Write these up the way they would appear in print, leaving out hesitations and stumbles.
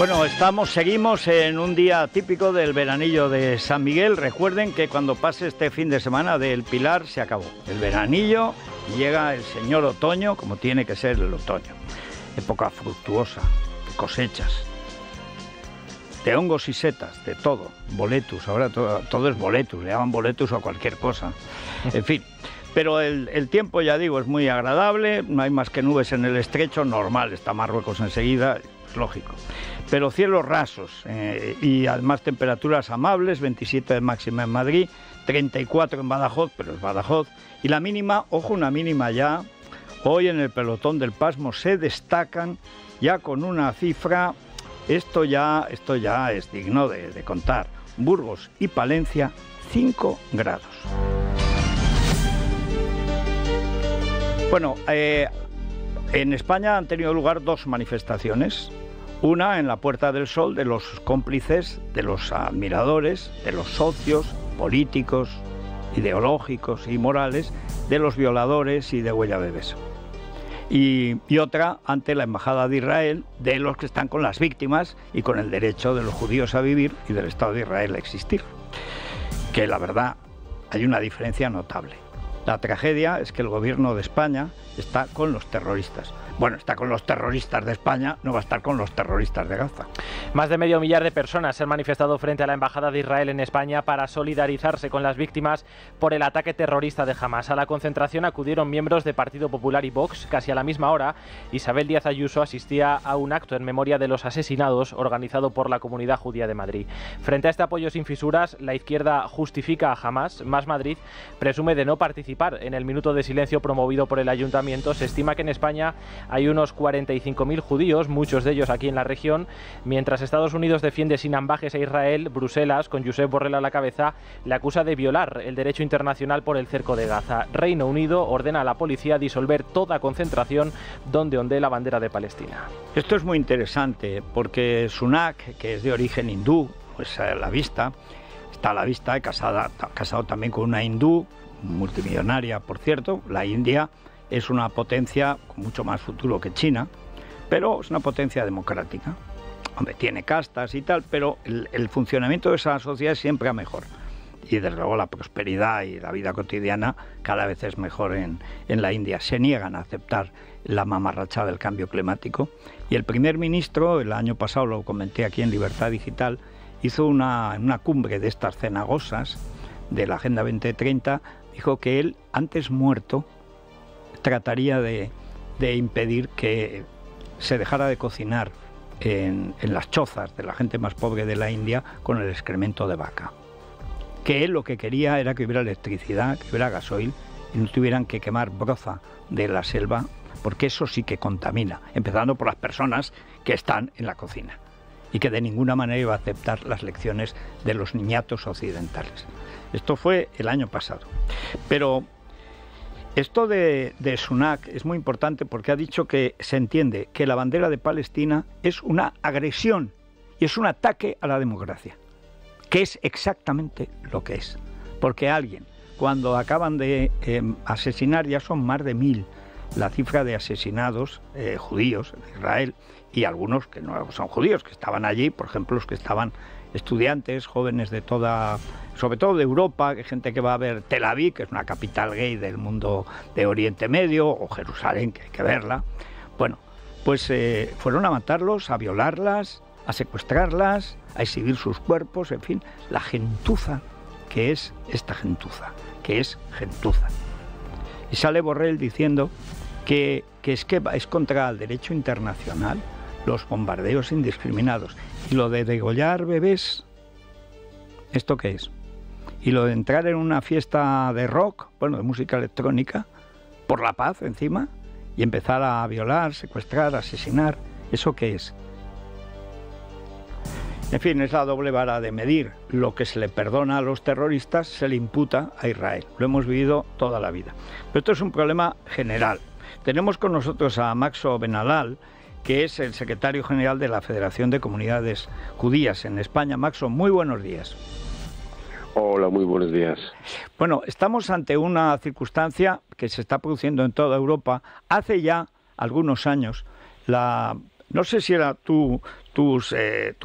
Bueno, seguimos en un día típico del veranillo de San Miguel. Recuerden que cuando pase este fin de semana del Pilar se acabó el veranillo y llega el señor otoño, como tiene que ser el otoño. Época fructuosa, cosechas, de hongos y setas, de todo, boletus, ahora todo es boletus, le llaman boletus a cualquier cosa, en fin. Pero el tiempo, ya digo, es muy agradable, no hay más que nubes en el estrecho, normal, está Marruecos enseguida, es lógico. Pero cielos rasos y además temperaturas amables, 27 de máxima en Madrid, 34 en Badajoz, pero es Badajoz, y la mínima, ojo, una mínima ya, hoy en el pelotón del pasmo se destacan ya con una cifra. Esto ya es digno de contar. Burgos y Palencia, 5 grados. Bueno, en España han tenido lugar dos manifestaciones. Una en la Puerta del Sol de los cómplices, de los admiradores, de los socios políticos, ideológicos y morales, de los violadores y de Huella de Beso. Y otra ante la Embajada de Israel, de los que están con las víctimas y con el derecho de los judíos a vivir y del Estado de Israel a existir. Que la verdad, hay una diferencia notable. La tragedia es que el gobierno de España está con los terroristas. Bueno, está con los terroristas de España, no va a estar con los terroristas de Gaza. Más de medio millar de personas se han manifestado frente a la Embajada de Israel en España para solidarizarse con las víctimas por el ataque terrorista de Hamas. A la concentración acudieron miembros de Partido Popular y Vox. Casi a la misma hora, Isabel Díaz Ayuso asistía a un acto en memoria de los asesinados organizado por la Comunidad Judía de Madrid. Frente a este apoyo sin fisuras, la izquierda justifica a Hamas. Más Madrid presume de no participar en el minuto de silencio promovido por el Ayuntamiento. Se estima que en España hay unos 45.000 judíos, muchos de ellos aquí en la región. Mientras Estados Unidos defiende sin ambajes a Israel, Bruselas, con Josep Borrell a la cabeza, le acusa de violar el derecho internacional por el cerco de Gaza. Reino Unido ordena a la policía disolver toda concentración donde ondee la bandera de Palestina. Esto es muy interesante porque Sunak, que es de origen hindú, pues está a la vista, casado también con una hindú, multimillonaria, por cierto, la India. Es una potencia con mucho más futuro que China, pero es una potencia democrática. Hombre, tiene castas y tal, pero el funcionamiento de esa sociedad siempre va mejor. Y desde luego la prosperidad y la vida cotidiana cada vez es mejor en la India. Se niegan a aceptar la mamarrachada del cambio climático. Y el primer ministro, el año pasado lo comenté aquí en Libertad Digital, hizo una cumbre de estas cenagosas de la Agenda 2030, dijo que él, antes muerto, trataría de impedir que se dejara de cocinar en las chozas de la gente más pobre de la India con el excremento de vaca. Que él lo que quería era que hubiera electricidad, que hubiera gasoil y no tuvieran que quemar broza de la selva, porque eso sí que contamina, empezando por las personas que están en la cocina, y que de ninguna manera iba a aceptar las lecciones de los niñatos occidentales. Esto fue el año pasado. Pero esto de Sunak es muy importante porque ha dicho que se entiende que la bandera de Palestina es una agresión y es un ataque a la democracia, que es exactamente lo que es. Porque alguien, cuando acaban de asesinar, ya son más de 1000 la cifra de asesinados judíos en Israel, y algunos que no son judíos, que estaban allí, por ejemplo, los que estaban estudiantes, jóvenes de toda, sobre todo de Europa, gente que va a ver Tel Aviv, que es una capital gay del mundo de Oriente Medio, o Jerusalén, que hay que verla. Bueno, pues fueron a matarlos, a violarlas, a secuestrarlas, a exhibir sus cuerpos, en fin, la gentuza que es esta gentuza, que es gentuza. Y sale Borrell diciendo que es contra el derecho internacional los bombardeos indiscriminados. Y lo de degollar bebés, ¿esto qué es? Y lo de entrar en una fiesta de rock, bueno, de música electrónica, por la paz encima, y empezar a violar, secuestrar, asesinar, ¿eso qué es? En fin, es la doble vara de medir. Lo que se le perdona a los terroristas se le imputa a Israel. Lo hemos vivido toda la vida. Pero esto es un problema general. Tenemos con nosotros a Maxo Benalal, que es el secretario general de la Federación de Comunidades Judías en España. Maxo, muy buenos días. Hola, muy buenos días. Bueno, estamos ante una circunstancia que se está produciendo en toda Europa. Hace ya algunos años, la no sé si era tu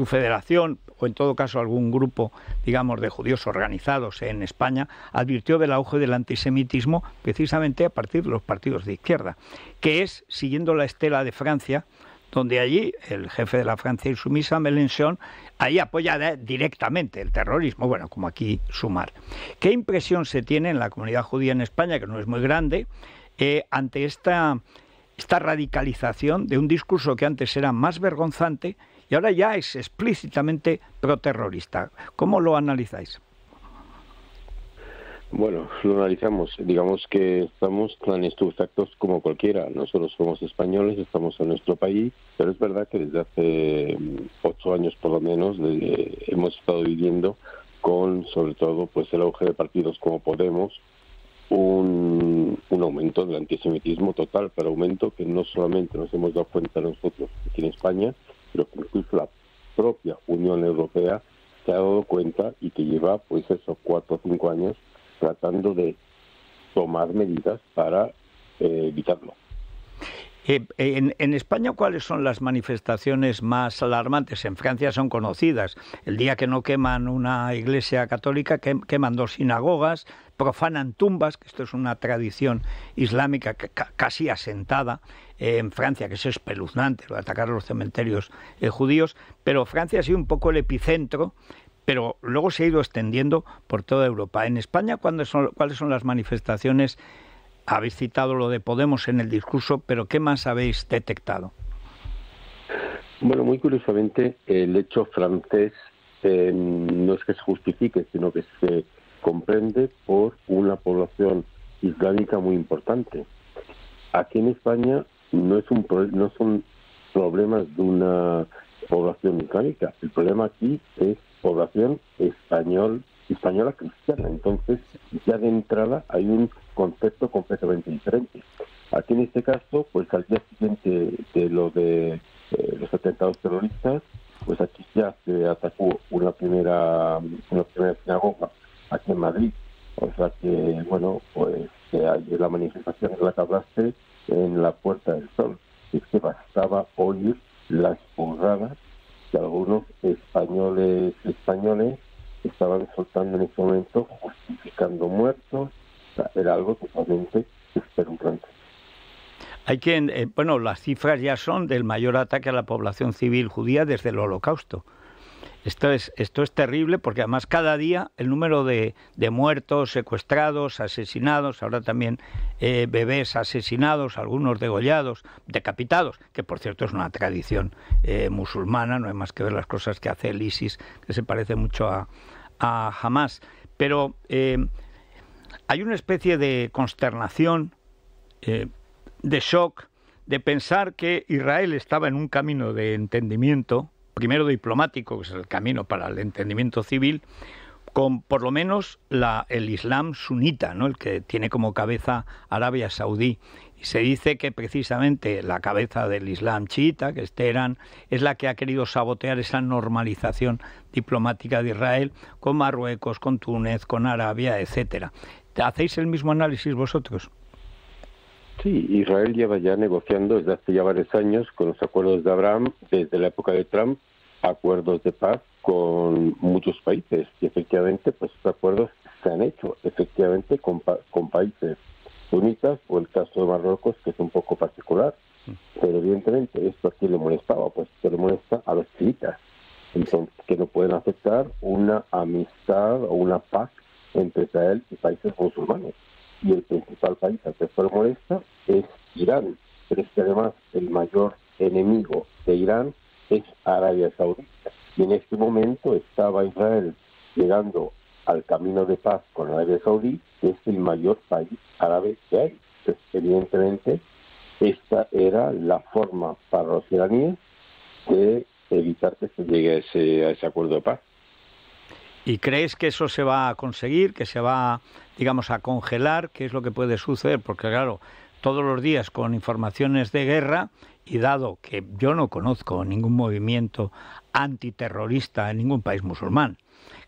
federación o en todo caso algún grupo, digamos, de judíos organizados en España, advirtió del auge del antisemitismo precisamente a partir de los partidos de izquierda, que es, siguiendo la estela de Francia, donde allí el jefe de la Francia insumisa, Mélenchon, ahí apoya directamente el terrorismo, bueno, como aquí Sumar. ¿Qué impresión se tiene en la comunidad judía en España, que no es muy grande, ante esta radicalización de un discurso que antes era más vergonzante y ahora ya es explícitamente proterrorista? ¿Cómo lo analizáis? Bueno, lo analizamos. Digamos que estamos tan estupefactos como cualquiera. Nosotros somos españoles, estamos en nuestro país, pero es verdad que desde hace 8 años por lo menos hemos estado viviendo con, sobre todo, pues el auge de partidos como Podemos, un aumento del antisemitismo total, pero aumento que no solamente nos hemos dado cuenta nosotros aquí en España, pero que incluso la propia Unión Europea se ha dado cuenta y que lleva, pues eso, 4 o 5 años tratando de tomar medidas para evitarlo. En España, ¿cuáles son las manifestaciones más alarmantes? En Francia son conocidas. El día que no queman una iglesia católica, queman 2 sinagogas, profanan tumbas, que esto es una tradición islámica casi asentada en Francia, que es espeluznante, lo de atacar los cementerios judíos, pero Francia ha sido un poco el epicentro, pero luego se ha ido extendiendo por toda Europa. En España, ¿cuáles son las manifestaciones? Habéis citado lo de Podemos en el discurso, pero ¿qué más habéis detectado? Bueno, muy curiosamente, el hecho francés no es que se justifique, sino que se comprende por una población islámica muy importante. Aquí en España no son problemas de una población islámica. El problema aquí es población española cristiana. Entonces, ya de entrada hay un concepto completamente diferente. Aquí en este caso, pues al día siguiente de lo de los atentados terroristas, pues aquí ya se atacó una primera sinagoga aquí en Madrid. O sea que, bueno, pues hay la manifestación en la que hablaste en la Puerta del Sol. Es que bastaba oír las porradas que algunos españoles estaban soltando en ese momento, justificando muertos. O sea, era algo totalmente espeluznante. Hay quien, bueno, las cifras ya son del mayor ataque a la población civil judía desde el Holocausto. Esto es terrible, porque además cada día el número de muertos, secuestrados, asesinados, ahora también bebés asesinados, algunos degollados, decapitados, que por cierto es una tradición musulmana, no hay más que ver las cosas que hace el ISIS, que se parece mucho a Hamas. Pero hay una especie de consternación, de shock, de pensar que Israel estaba en un camino de entendimiento, primero diplomático, que es el camino para el entendimiento civil, con por lo menos el Islam sunita, ¿no?, el que tiene como cabeza Arabia Saudí. Y se dice que precisamente la cabeza del Islam chiita, que es Teherán, es la que ha querido sabotear esa normalización diplomática de Israel con Marruecos, con Túnez, con Arabia, etcétera. ¿Hacéis el mismo análisis vosotros? Sí, Israel lleva ya negociando desde hace ya varios años con los acuerdos de Abraham, desde la época de Trump, acuerdos de paz con muchos países. Y efectivamente, pues estos acuerdos se han hecho, efectivamente, con países sunitas, o el caso de Marruecos, que es un poco particular. Pero evidentemente, esto aquí le molestaba, pues se le molesta a los chiitas, que no pueden aceptar una amistad o una paz entre Israel y países musulmanes. Y el principal país al que se molesta es Irán, pero es que además el mayor enemigo de Irán es Arabia Saudita. Y en este momento estaba Israel llegando al camino de paz con Arabia Saudí, que es el mayor país árabe que hay. Pues, evidentemente, esta era la forma para los iraníes de evitar que se llegue a ese acuerdo de paz. ¿Y crees que eso se va a conseguir, que se va, digamos, a congelar? ¿Qué es lo que puede suceder? Porque, claro, todos los días con informaciones de guerra, y dado que yo no conozco ningún movimiento antiterrorista en ningún país musulmán,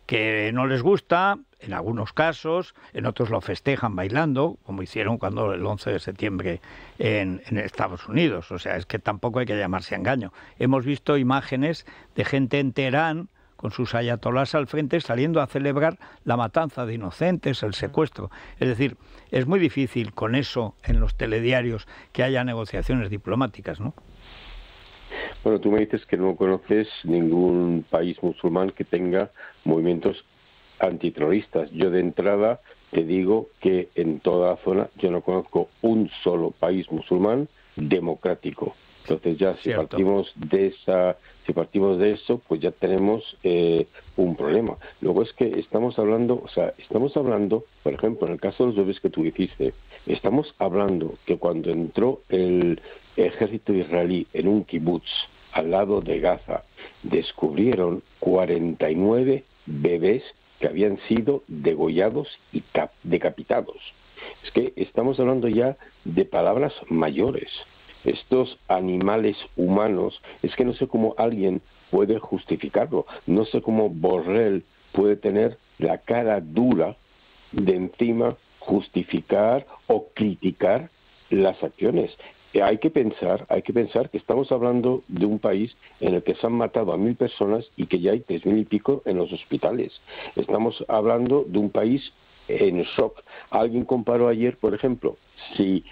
que no les gusta, en algunos casos, en otros lo festejan bailando, como hicieron cuando el 11 de septiembre en Estados Unidos. O sea, es que tampoco hay que llamarse a engaño. Hemos visto imágenes de gente en Teherán con sus ayatolás al frente saliendo a celebrar la matanza de inocentes, el secuestro. Es decir, es muy difícil con eso en los telediarios que haya negociaciones diplomáticas, ¿no? Bueno, tú me dices que no conoces ningún país musulmán que tenga movimientos antiterroristas. Yo de entrada te digo que en toda la zona yo no conozco un solo país musulmán democrático. Entonces ya si partimos de eso, pues ya tenemos un problema. Luego es que estamos hablando, por ejemplo, en el caso de los bebés que tú hiciste, estamos hablando que cuando entró el ejército israelí en un kibutz al lado de Gaza, descubrieron 49 bebés que habían sido degollados y decapitados. Es que estamos hablando ya de palabras mayores. Estos animales humanos, es que no sé cómo alguien puede justificarlo, no sé cómo Borrell puede tener la cara dura de encima justificar o criticar las acciones. Hay que pensar que estamos hablando de un país en el que se han matado a 1.000 personas y que ya hay 3.000 y pico en los hospitales. Estamos hablando de un país en shock. Alguien comparó ayer, por ejemplo, si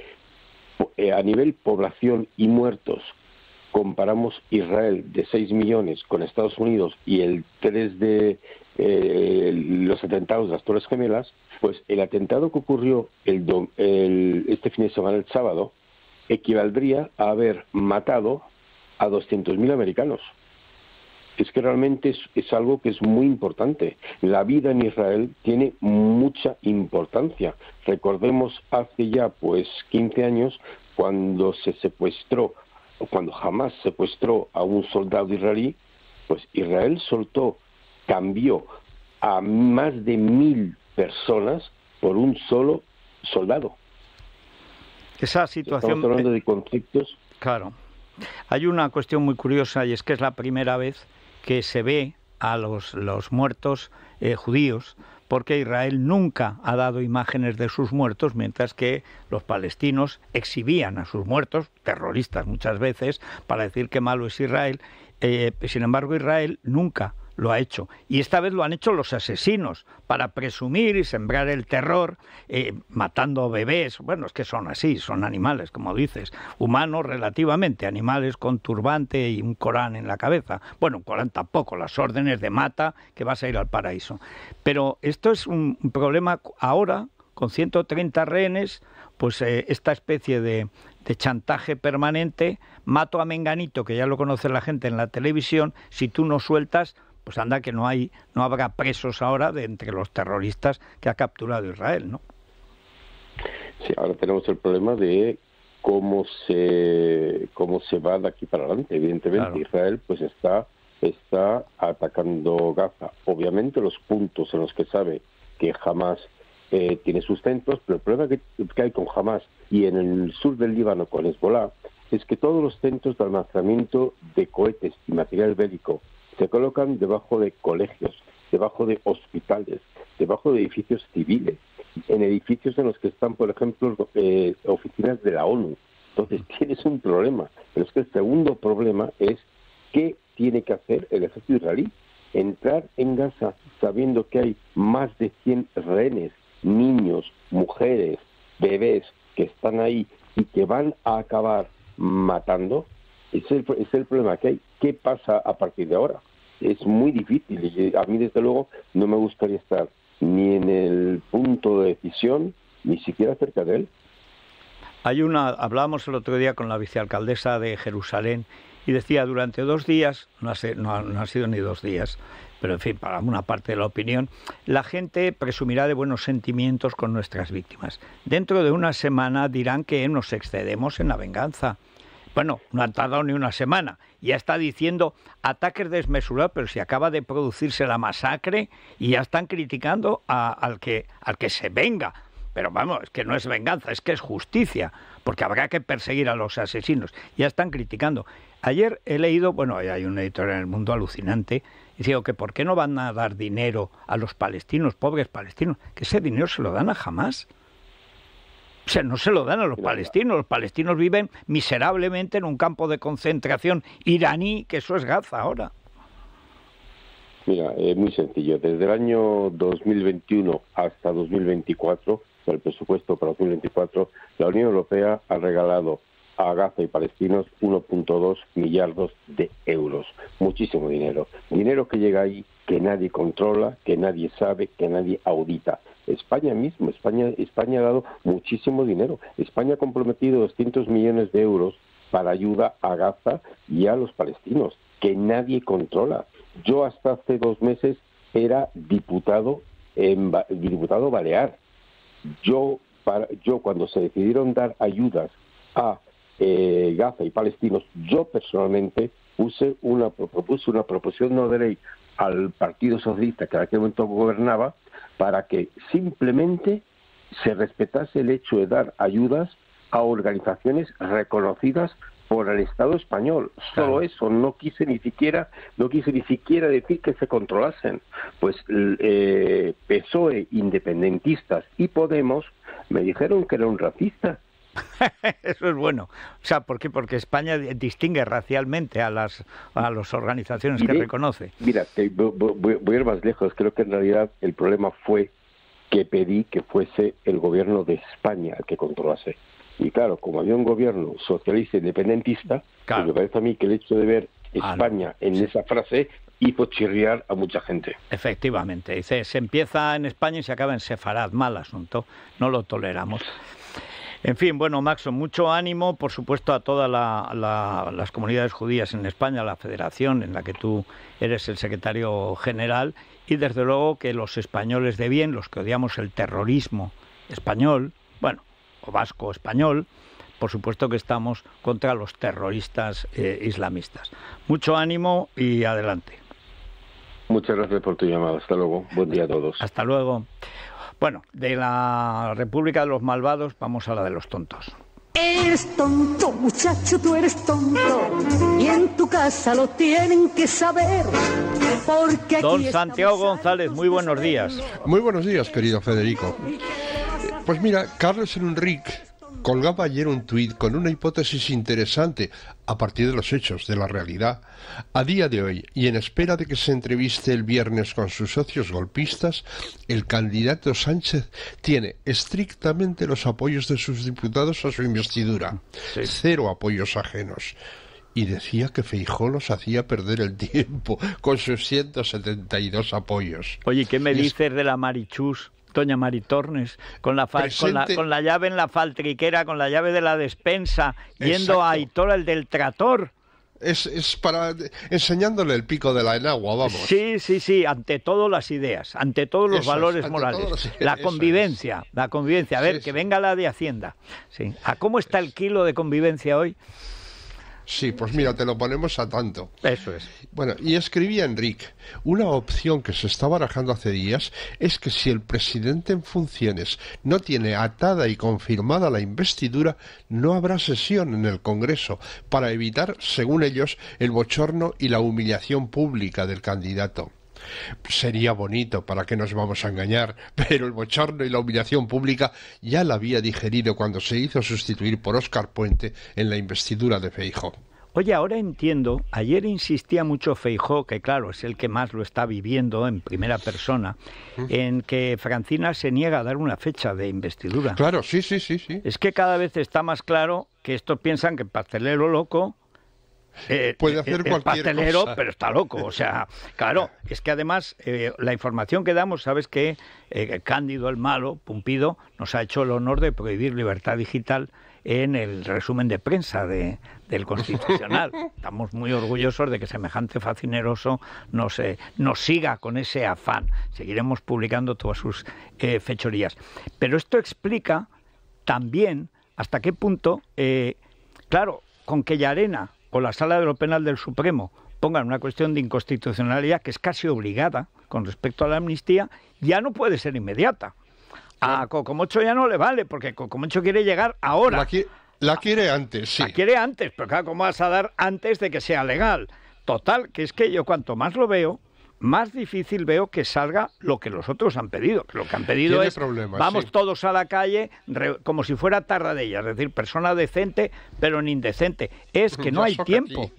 a nivel población y muertos comparamos Israel de 6 millones con Estados Unidos y el 3 de los atentados de las Torres Gemelas, pues el atentado que ocurrió este fin de semana, el sábado, equivaldría a haber matado a 200.000 americanos. Es que realmente es algo que es muy importante. La vida en Israel tiene mucha importancia. Recordemos hace ya 15 años cuando cuando Hamas secuestró a un soldado israelí, pues Israel cambió a más de 1.000 personas por un solo soldado. Esa situación. Estamos hablando de conflictos. Claro. Hay una cuestión muy curiosa y es que es la primera vez que se ve a los muertos judíos, porque Israel nunca ha dado imágenes de sus muertos, mientras que los palestinos exhibían a sus muertos, terroristas muchas veces, para decir que malo es Israel. Sin embargo, Israel nunca lo ha hecho. Y esta vez lo han hecho los asesinos, para presumir y sembrar el terror, matando bebés. Bueno, es que son así, son animales, como dices. Humanos relativamente, animales con turbante y un Corán en la cabeza. Bueno, un Corán tampoco, las órdenes de mata, que vas a ir al paraíso. Pero esto es un problema ahora, con 130 rehenes, pues esta especie de chantaje permanente, mato a menganito, que ya lo conoce la gente en la televisión, si tú no sueltas, pues anda que no habrá presos ahora de entre los terroristas que ha capturado Israel, ¿no? Sí, ahora tenemos el problema de cómo se va de aquí para adelante. Evidentemente, claro. Israel pues está atacando Gaza. Obviamente los puntos en los que sabe que Hamas tiene sus centros, pero el problema que hay con Hamas y en el sur del Líbano con Hezbollah es que todos los centros de almacenamiento de cohetes y material bélico se colocan debajo de colegios, debajo de hospitales, debajo de edificios civiles, en edificios en los que están, por ejemplo, oficinas de la ONU. Entonces tienes un problema. Pero es que el segundo problema es qué tiene que hacer el ejército israelí. Entrar en Gaza sabiendo que hay más de 100 rehenes, niños, mujeres, bebés que están ahí y que van a acabar matando. Es el problema que hay. ¿Qué pasa a partir de ahora? Es muy difícil y a mí, desde luego, no me gustaría estar ni en el punto de decisión, ni siquiera cerca de él. Hablábamos el otro día con la vicealcaldesa de Jerusalén y decía, durante 2 días, no ha sido ni 2 días, pero en fin, para una parte de la opinión, la gente presumirá de buenos sentimientos con nuestras víctimas. Dentro de una semana dirán que nos excedemos en la venganza. Bueno, no han tardado ni una semana. Ya está diciendo ataques desmesurados, pero si acaba de producirse la masacre y ya están criticando al que se venga. Pero vamos, es que no es venganza, es que es justicia, porque habrá que perseguir a los asesinos. Ya están criticando. Ayer he leído, bueno, hay un editor en El Mundo alucinante, y digo que ¿por qué no van a dar dinero a los palestinos, pobres palestinos? Que ese dinero se lo dan a Hamas. O sea, no se lo dan a los palestinos. Los palestinos viven miserablemente en un campo de concentración iraní, que eso es Gaza ahora. Mira, muy sencillo. Desde el año 2021 hasta 2024, el presupuesto para 2024, la Unión Europea ha regalado a Gaza y palestinos 1,2 millardos de euros. Muchísimo dinero. Dinero que llega ahí, que nadie controla, que nadie sabe, que nadie audita. España mismo, España ha dado muchísimo dinero. España ha comprometido 200 millones de euros para ayuda a Gaza y a los palestinos, que nadie controla. Yo hasta hace 2 meses era diputado balear. Yo cuando se decidieron dar ayudas a Gaza y palestinos, yo personalmente propuse una proposición no de ley al Partido Socialista, que en aquel momento gobernaba, para que simplemente se respetase el hecho de dar ayudas a organizaciones reconocidas por el Estado español. Solo eso, no quise ni siquiera decir que se controlasen. Pues PSOE, independentistas y Podemos me dijeron que era un racista. Eso es bueno. O sea, ¿por qué? Porque España distingue racialmente a las organizaciones que reconoce. Mira, voy a ir más lejos. Creo que en realidad el problema fue que pedí que fuese el gobierno de España el que controlase. Y claro, como había un gobierno socialista independentista, pues me parece a mí que el hecho de ver España en esa frase hizo chirriar a mucha gente. Efectivamente. Dice, se empieza en España y se acaba en Sefarad. Mal asunto. No lo toleramos. En fin, bueno, Maxo, mucho ánimo, por supuesto, a todas las comunidades judías en España, la federación en la que tú eres el secretario general, y desde luego que los españoles de bien, los que odiamos el terrorismo español, bueno, o vasco-español, por supuesto que estamos contra los terroristas islamistas. Mucho ánimo y adelante. Muchas gracias por tu llamada. Hasta luego. Buen día a todos. Hasta luego. Bueno, de la República de los Malvados vamos a la de los tontos. Eres tonto, muchacho, tú eres tonto. Y en tu casa lo tienen que saber. Porque aquí Don Santiago González, muy buenos días. Muy buenos días, querido Federico. Pues mira, Carlos Enrique colgaba ayer un tuit con una hipótesis interesante a partir de los hechos, de la realidad, a día de hoy, y en espera de que se entreviste el viernes con sus socios golpistas, el candidato Sánchez tiene estrictamente los apoyos de sus diputados a su investidura, cero apoyos ajenos. Y decía que Feijóo los hacía perder el tiempo con sus 172 apoyos. Oye, ¿qué me dices de la Marichus? Doña Maritornes, con la llave en la faltriquera, con la llave de la despensa, yendo a Aitor, el del trator. Es para enseñándole el pico de la enagua, vamos. Sí, ante todo las ideas, ante todos los valores morales, la convivencia, la convivencia. A ver, que venga la de Hacienda. Sí. ¿A cómo está el kilo de convivencia hoy? Sí, pues mira, te lo ponemos a tanto. Eso es. Bueno, y escribía Enrique, una opción que se está barajando hace días es que si el presidente en funciones no tiene atada y confirmada la investidura, no habrá sesión en el Congreso para evitar, según ellos, el bochorno y la humillación pública del candidato. Sería bonito, ¿para qué nos vamos a engañar? Pero el bochorno y la humillación pública ya la había digerido cuando se hizo sustituir por Óscar Puente en la investidura de Feijóo. Oye, ahora entiendo, ayer insistía mucho Feijóo, que claro, es el que más lo está viviendo en primera persona, en que Francina se niega a dar una fecha de investidura. Claro, sí. Es que cada vez está más claro que estos piensan que el pastelero loco... puede hacer cualquier pastelero, cosa. Pero está loco, o sea, claro, es que además la información que damos, sabes que Cándido el Malo, Pumpido, nos ha hecho el honor de prohibir libertad digital en el resumen de prensa del Constitucional. Estamos muy orgullosos de que semejante facineroso nos siga con ese afán. Seguiremos publicando todas sus fechorías. Pero esto explica también hasta qué punto, claro, con que Llarena o la Sala de lo Penal del Supremo pongan una cuestión de inconstitucionalidad que es casi obligada con respecto a la amnistía, ya no puede ser inmediata. A Cocomocho ya no le vale, porque Cocomocho quiere llegar ahora. La quiere antes, sí. La quiere antes, pero claro, ¿cómo vas a dar antes de que sea legal? Total, que es que yo cuanto más lo veo, más difícil veo que salga lo que los otros han pedido. Que lo que han pedido es, vamos todos a la calle, como si fuera Tarradella, es decir, persona decente, pero ni indecente. Es que no hay tiempo.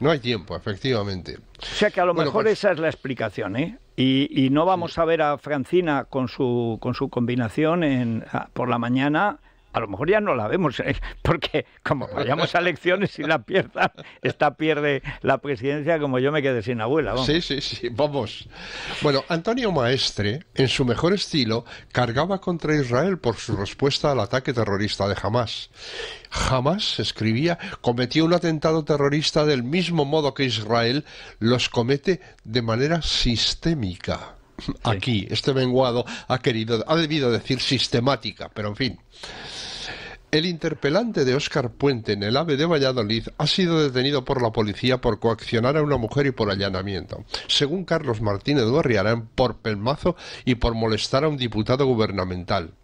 No hay tiempo, efectivamente. O sea que a lo mejor esa es la explicación, ¿eh? Y no vamos a ver a Francina con su combinación por la mañana. A lo mejor ya no la vemos, ¿eh? Porque como vayamos a elecciones y la pierda, esta pierde la presidencia como yo me quedé sin abuela. Vamos. Sí, sí, sí, vamos. Bueno, Antonio Maestre, en su mejor estilo, cargaba contra Israel por su respuesta al ataque terrorista de Hamas. Hamas, escribía, cometió un atentado terrorista del mismo modo que Israel los comete de manera sistémica. Aquí, este menguado ha debido decir sistemática, pero en fin. El interpelante de Óscar Puente en el AVE de Valladolid ha sido detenido por la policía por coaccionar a una mujer y por allanamiento. Según Carlos Martínez Gorriarán, por pelmazo y por molestar a un diputado gubernamental.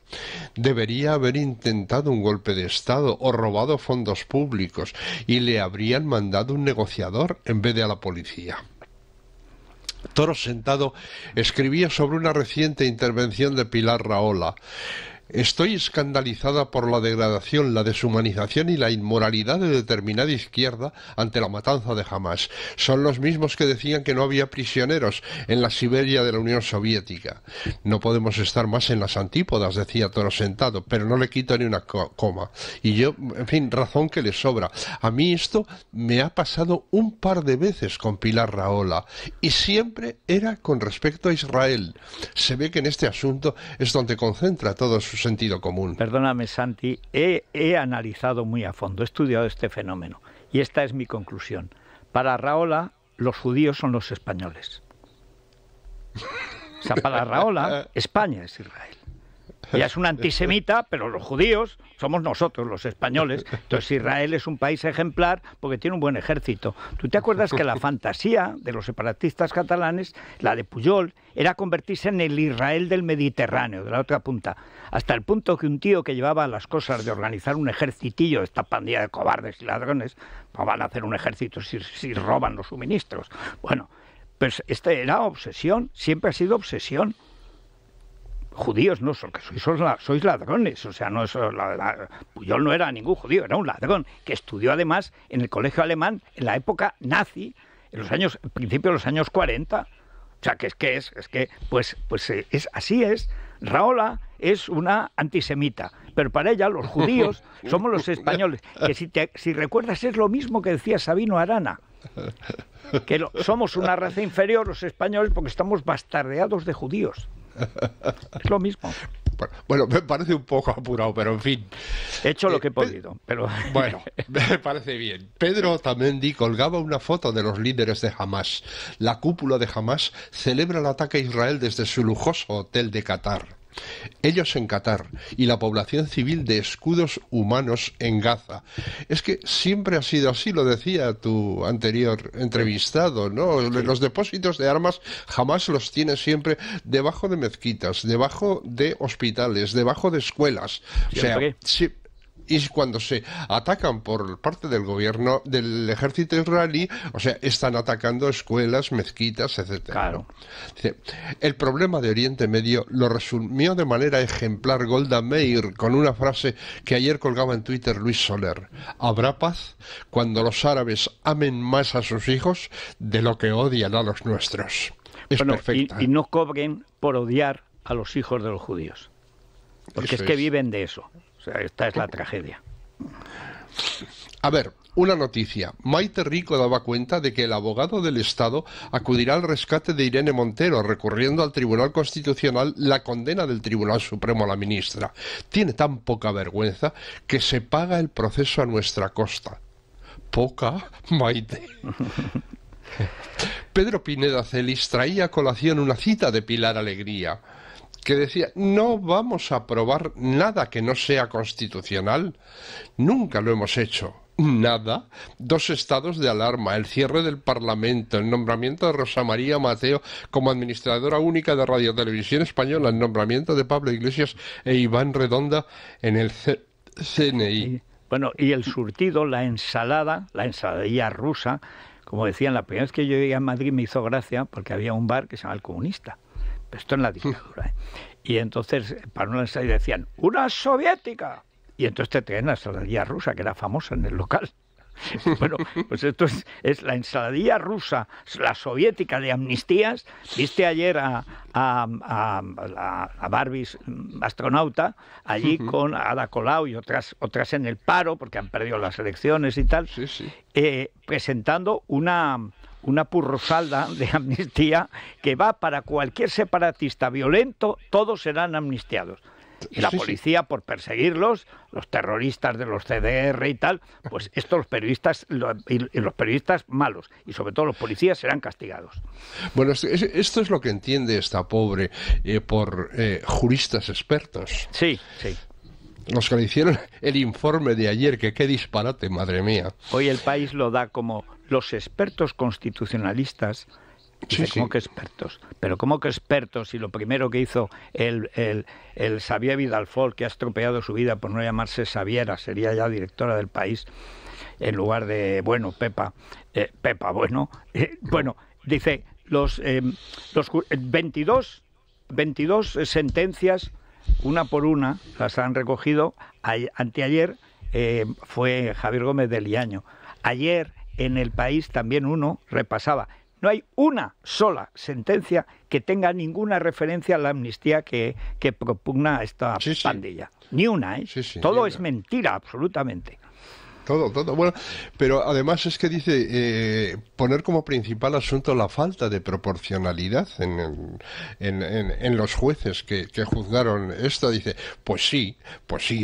Debería haber intentado un golpe de Estado o robado fondos públicos y le habrían mandado un negociador en vez de a la policía. Toro Sentado escribía sobre una reciente intervención de Pilar Rahola. Estoy escandalizada por la degradación, la deshumanización y la inmoralidad de determinada izquierda ante la matanza de Hamas. Son los mismos que decían que no había prisioneros en la Siberia de la Unión Soviética. No podemos estar más en las antípodas, decía Toro Sentado, pero no le quito ni una coma. Y yo, en fin, razón que le sobra. A mí esto me ha pasado un par de veces con Pilar Rahola y siempre era con respecto a Israel. Se ve que en este asunto es donde concentra todos sus sentido común. Perdóname, Santi, he analizado muy a fondo, he estudiado este fenómeno y esta es mi conclusión. Para Rahola, los judíos son los españoles. O sea, para Rahola, España es Israel. Ella es una antisemita, pero los judíos somos nosotros, los españoles. Entonces Israel es un país ejemplar porque tiene un buen ejército. ¿Tú te acuerdas que la fantasía de los separatistas catalanes, la de Puyol, era convertirse en el Israel del Mediterráneo, de la otra punta? Hasta el punto que un tío que llevaba las cosas de organizar un ejercitillo, esta pandilla de cobardes y ladrones, ¿cómo van a hacer un ejército si roban los suministros? Bueno, pues esta era obsesión, siempre ha sido obsesión. Judíos no, porque sois ladrones, o sea, no es Puyol no era ningún judío, era un ladrón que estudió además en el colegio alemán en la época nazi, en los años, principio de los años 40, o sea, que así es. Rahola es una antisemita, pero para ella los judíos somos los españoles, que si recuerdas es lo mismo que decía Sabino Arana, que somos una raza inferior los españoles porque estamos bastardeados de judíos. Es lo mismo. Bueno, me parece un poco apurado, pero en fin. He hecho lo que he podido, pero... Bueno, me parece bien. Pedro Tamendi colgaba una foto de los líderes de Hamas. La cúpula de Hamas celebra el ataque a Israel desde su lujoso hotel de Qatar. Ellos en Qatar y la población civil de escudos humanos en Gaza. Es que siempre ha sido así, lo decía tu anterior entrevistado, ¿no? Los depósitos de armas jamás los tiene siempre debajo de mezquitas, debajo de hospitales, debajo de escuelas. O sea, sí. Y cuando se atacan por parte del gobierno, del ejército israelí, o sea, están atacando escuelas, mezquitas, etcétera. Claro. El problema de Oriente Medio lo resumió de manera ejemplar Golda Meir con una frase que ayer colgaba en Twitter Luis Soler. Habrá paz cuando los árabes amen más a sus hijos de lo que odian a los nuestros. Es perfecta. Y no cobren por odiar a los hijos de los judíos. Porque es que viven de eso. O sea, esta es la tragedia. A ver, una noticia. Maite Rico daba cuenta de que el abogado del Estado acudirá al rescate de Irene Montero, recurriendo al Tribunal Constitucional la condena del Tribunal Supremo a la ministra. Tiene tan poca vergüenza que se paga el proceso a nuestra costa. Poca, Maite. Pedro Pineda Celis traía a colación una cita de Pilar Alegría, que decía, no vamos a aprobar nada que no sea constitucional, nunca lo hemos hecho, nada, dos estados de alarma, el cierre del Parlamento, el nombramiento de Rosa María Mateo como administradora única de Radio Televisión Española, el nombramiento de Pablo Iglesias e Iván Redonda en el CNI. Bueno, y el surtido, la ensalada, la ensaladilla rusa, como decían, la primera vez que yo llegué a Madrid me hizo gracia porque había un bar que se llamaba El Comunista, esto en la dictadura, ¿eh? Y entonces para una ensalada decían, ¡una soviética! Y entonces te traen la ensaladilla rusa, que era famosa en el local. Bueno, pues esto es la ensaladilla rusa, la soviética de amnistías. Viste ayer a Barbie astronauta, allí con Ada Colau y otras en el paro, porque han perdido las elecciones y tal, sí, sí. Presentando una purrosalda de amnistía que va para cualquier separatista violento, todos serán amnistiados. Y la policía, por perseguirlos, los terroristas de los CDR y tal, pues estos los periodistas malos, y sobre todo los policías, serán castigados. Bueno, esto es lo que entiende esta pobre por juristas expertos. Sí, sí. Los que le hicieron el informe de ayer, que qué disparate, madre mía. Hoy El País lo da como los expertos constitucionalistas. Dice, sí, sí. ¿Cómo que expertos? Pero ¿cómo que expertos? Y lo primero que hizo el Xavier Vidal-Fol, que ha estropeado su vida por no llamarse Xaviera, sería ya directora del País, en lugar de, bueno, Pepa, dice, los 22 sentencias, una por una, las han recogido. Anteayer fue Javier Gómez de Liaño. Ayer en El País también uno repasaba. No hay una sola sentencia que tenga ninguna referencia a la amnistía que propugna esta pandilla. Ni una, ¿eh? Sí, sí, todo es mentira, absolutamente. Todo. Bueno, pero además es que dice poner como principal asunto la falta de proporcionalidad en los jueces que juzgaron esto. Dice, pues sí,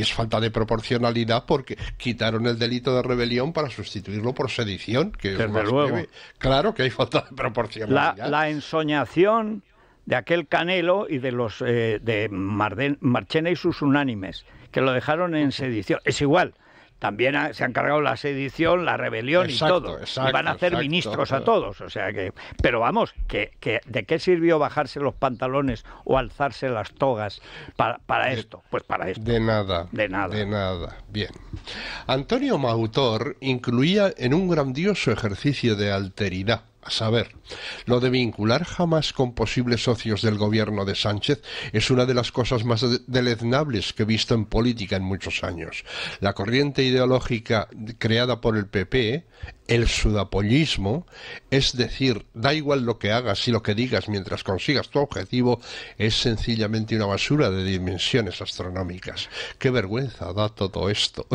es falta de proporcionalidad porque quitaron el delito de rebelión para sustituirlo por sedición, que es más leve. Claro que hay falta de proporcionalidad. La ensoñación de aquel Canelo y de los de Marchena y sus unánimes, que lo dejaron en sedición. Es igual. También se han cargado la sedición, la rebelión, exacto, y todo. Exacto, y van a hacer ministros a todos. O sea que, pero vamos, que ¿de qué sirvió bajarse los pantalones o alzarse las togas para esto? Pues para esto. De nada. Bien. Antonio Mautor incluía en un grandioso ejercicio de alteridad, a saber, lo de vincular Hamas con posibles socios del gobierno de Sánchez es una de las cosas más deleznables que he visto en política en muchos años. La corriente ideológica creada por el PP, el sudapollismo, es decir, da igual lo que hagas y lo que digas mientras consigas tu objetivo, es sencillamente una basura de dimensiones astronómicas. ¡Qué vergüenza da todo esto!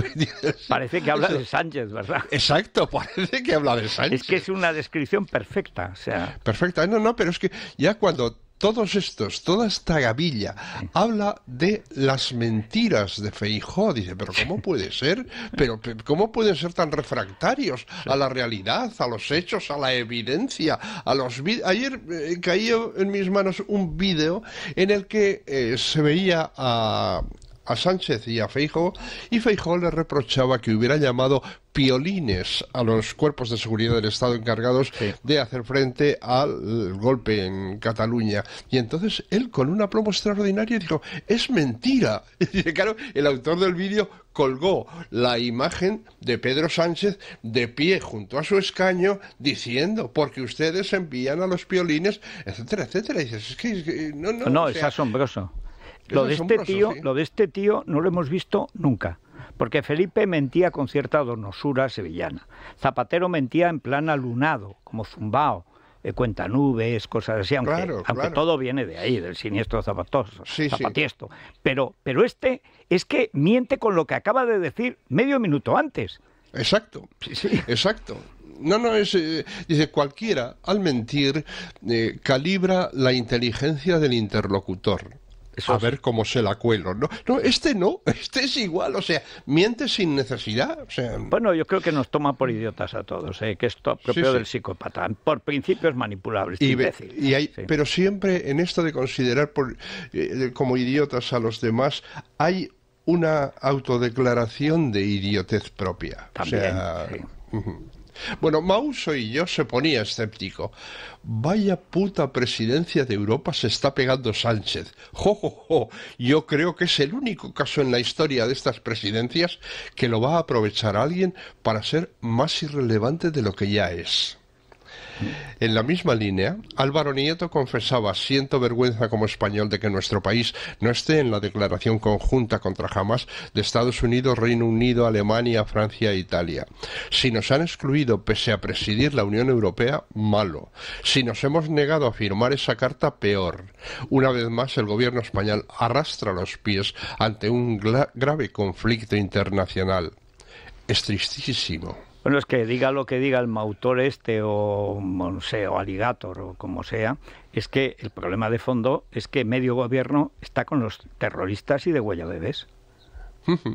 Parece que habla de Sánchez, ¿verdad? Exacto, parece que habla de Sánchez. Es que es una descripción perfecta, o sea... Perfecta, no, pero es que ya cuando toda esta gavilla habla de las mentiras de Feijóo, dice, pero ¿cómo puede ser? Pero ¿cómo pueden ser tan refractarios a la realidad, a los hechos, a la evidencia? Ayer cayó en mis manos un vídeo en el que se veía a Sánchez y a Feijóo, y Feijóo le reprochaba que hubiera llamado piolines a los cuerpos de seguridad del Estado encargados de hacer frente al golpe en Cataluña. Y entonces él, con un aplomo extraordinario, dijo, es mentira. Y claro, el autor del vídeo colgó la imagen de Pedro Sánchez de pie junto a su escaño diciendo, porque ustedes envían a los piolines, etcétera, etcétera. Y dices, es que no, es asombroso. Lo de este tío no lo hemos visto nunca, porque Felipe mentía con cierta donosura sevillana. Zapatero mentía en plan alunado, como zumbao, cuentanubes, cosas así, aunque todo viene de ahí, del siniestro zapatiesto. Sí. Pero este es que miente con lo que acaba de decir medio minuto antes. Exacto, exacto. Dice, cualquiera, al mentir, calibra la inteligencia del interlocutor. A ver cómo se la cuelo. Este es igual, o sea, miente sin necesidad. O sea... Bueno, yo creo que nos toma por idiotas a todos, que es propio del psicópata, por principios manipulables, imbécil. Pero siempre en esto de considerar como idiotas a los demás hay una autodeclaración de idiotez propia. También, o sea, sí. Bueno, Mauso y yo se ponía escéptico. Vaya puta presidencia de Europa se está pegando Sánchez. Jo, jo, jo. Yo creo que es el único caso en la historia de estas presidencias que lo va a aprovechar alguien para ser más irrelevante de lo que ya es. En la misma línea, Álvaro Nieto confesaba: siento vergüenza como español de que nuestro país no esté en la declaración conjunta contra Hamas de Estados Unidos, Reino Unido, Alemania, Francia e Italia. Si nos han excluido pese a presidir la Unión Europea, malo. Si nos hemos negado a firmar esa carta, peor. Una vez más, el gobierno español arrastra los pies ante un grave conflicto internacional. Es tristísimo. Bueno, es que diga lo que diga el Mautor este o, no sé, o Aligator o como sea, es que el problema de fondo es que medio gobierno está con los terroristas y de huella bebés.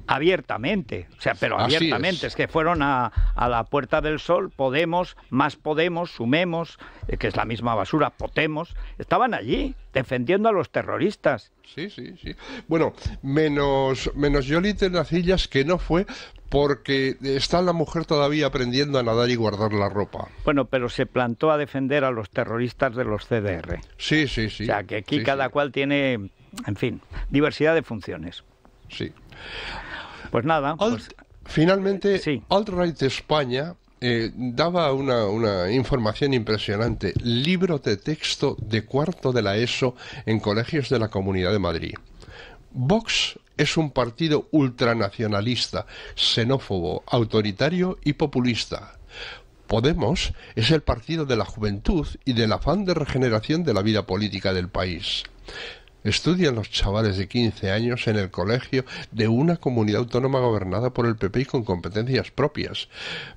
Abiertamente, o sea, pero abiertamente, es que fueron a la Puerta del Sol, Podemos, más Podemos, Sumemos, que es la misma basura, Podemos, estaban allí defendiendo a los terroristas. Sí, sí, sí. Bueno, menos Yoli Tenacillas, que no fue porque está la mujer todavía aprendiendo a nadar y guardar la ropa. Bueno, pero se plantó a defender a los terroristas de los CDR. Sí, sí, sí. O sea, que aquí sí, cada cual tiene, en fin, diversidad de funciones. Sí. Pues nada. Finalmente, sí. Alt-Right España daba una información impresionante. Libro de texto de cuarto de la ESO en colegios de la Comunidad de Madrid. Vox es un partido ultranacionalista, xenófobo, autoritario y populista. Podemos es el partido de la juventud y del afán de regeneración de la vida política del país. Estudian los chavales de 15 años en el colegio de una comunidad autónoma gobernada por el PP y con competencias propias,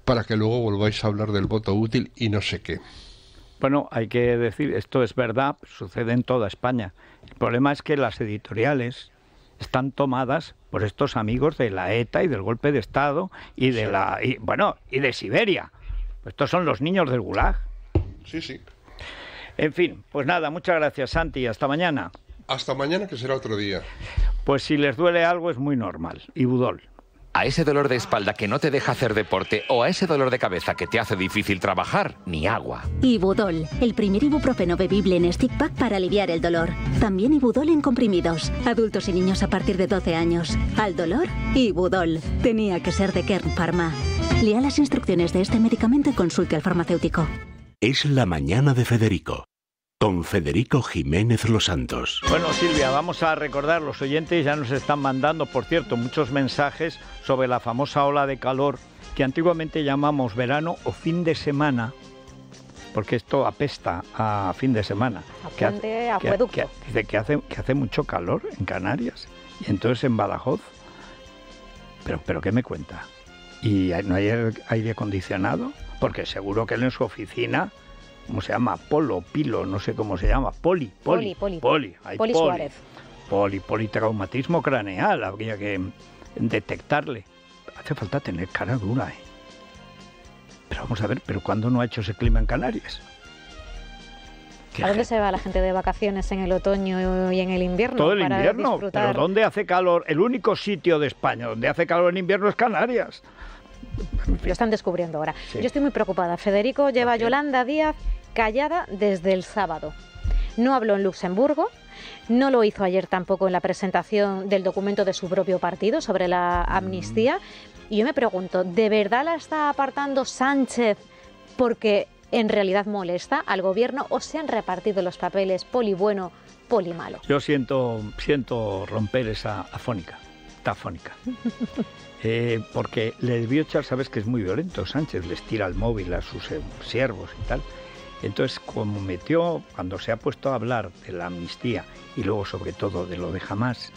para que luego volváis a hablar del voto útil y no sé qué. Bueno, hay que decir, esto es verdad, sucede en toda España. El problema es que las editoriales están tomadas por estos amigos de la ETA y del golpe de Estado y de y de Siberia. Estos son los niños del Gulag. Sí, sí. En fin, pues nada, muchas gracias, Santi, hasta mañana. Hasta mañana, que será otro día. Pues si les duele algo es muy normal. Y Budol. A ese dolor de espalda que no te deja hacer deporte o a ese dolor de cabeza que te hace difícil trabajar, ni agua. Ibudol, el primer ibuprofeno bebible en stick pack para aliviar el dolor. También Ibudol en comprimidos. Adultos y niños a partir de 12 años. Al dolor, Ibudol. Tenía que ser de Kern Pharma. Lea las instrucciones de este medicamento y consulte al farmacéutico. Es la mañana de Federico. Con Federico Jiménez Los Santos. Bueno, Silvia, vamos a recordar, los oyentes ya nos están mandando, por cierto, muchos mensajes sobre la famosa ola de calor que antiguamente llamamos verano o fin de semana, porque esto apesta a fin de semana. Dice que hace mucho calor en Canarias y entonces en Badajoz. Pero ¿qué me cuenta? ¿Y no hay aire acondicionado? Porque seguro que él en su oficina... ¿Cómo se llama? Polo, Pilo, no sé cómo se llama. Poli Suárez. Politraumatismo craneal, habría que detectarle. Hace falta tener cara dura, ¿eh? Pero vamos a ver, ¿pero cuándo no ha hecho ese clima en Canarias? ¿A dónde se va la gente de vacaciones en el otoño y en el invierno? Todo el invierno, disfrutar... pero ¿dónde hace calor? El único sitio de España donde hace calor en invierno es Canarias. Lo están descubriendo ahora. Sí. Yo estoy muy preocupada. Federico lleva a Yolanda Díaz callada desde el sábado. No habló en Luxemburgo, no lo hizo ayer tampoco en la presentación del documento de su propio partido sobre la amnistía. Y yo me pregunto, ¿de verdad la está apartando Sánchez porque en realidad molesta al gobierno o se han repartido los papeles poli bueno, poli malo? Yo siento romper esa afónica, tafónica. Porque le debió echar, sabes que es muy violento, Sánchez les tira el móvil a sus siervos y tal. Entonces, como metió, cuando se ha puesto a hablar de la amnistía y luego sobre todo de lo de Hamas,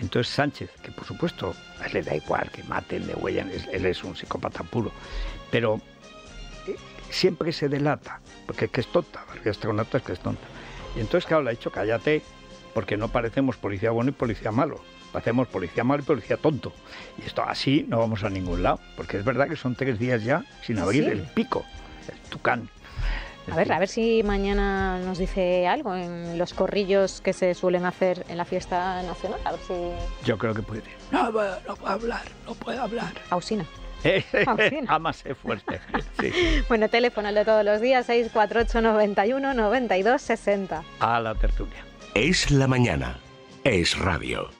entonces Sánchez, que por supuesto le da igual que maten, le huellan, él es un psicópata puro, pero siempre se delata, porque es que es tonta, porque astronauta es que es tonta. Y entonces, claro, le ha dicho cállate, porque no parecemos policía bueno y policía malo. Hacemos policía malo y policía tonto. Y esto así no vamos a ningún lado. Porque es verdad que son 3 días ya sin abrir el pico, el tucán. A ver si mañana nos dice algo en los corrillos que se suelen hacer en la fiesta nacional. A ver si... Yo creo que puede. No puede hablar. Ausina. Jamás es fuerte. Sí. Bueno, teléfono de todos los días, 648-91-92-60. A la tertulia. Es la mañana. Es radio.